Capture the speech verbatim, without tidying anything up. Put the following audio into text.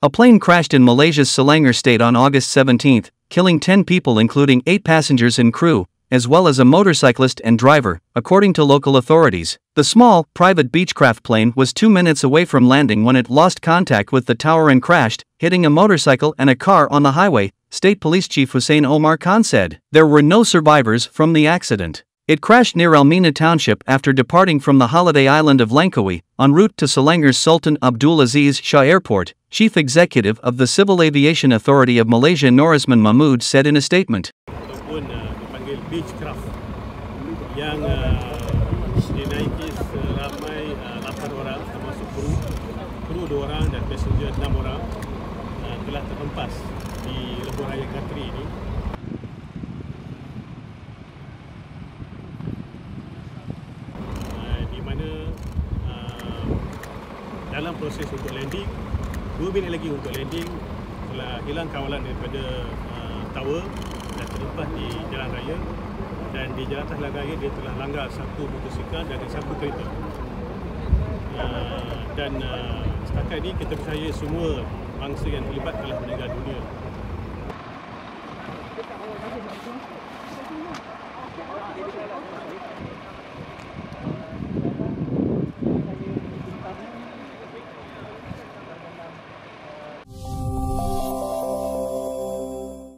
A plane crashed in Malaysia's Selangor state on August seventeenth, killing ten people including eight passengers and crew, as well as a motorcyclist and driver, according to local authorities. The small, private Beechcraft plane was two minutes away from landing when it lost contact with the tower and crashed, hitting a motorcycle and a car on the highway, State Police Chief Hussein Omar Khan said. There were no survivors from the accident. It crashed near Almina Township after departing from the holiday island of Langkawi, en route to Selangor's Sultan Abdul Aziz Shah Airport, Chief Executive of the Civil Aviation Authority of Malaysia Norizman Mahmud said in a statement. Walaupun uh, dipanggil Beechcraft yang uh, dinaiki seramai uh, lapan orang termasuk kru, kru dua orang dan passenger enam orang uh, telah terhempas di lebuh raya Qatari ini. Dalam proses untuk landing, dua minit lagi untuk landing, telah hilang kawalan daripada uh, tower dan terlepas di jalan raya, dan di jalan atas langgar raya dia telah langgar satu motosikal dan satu kereta. Uh, dan uh, setakat ini kita percaya semua bangsa yang terlibat telah meninggal dunia.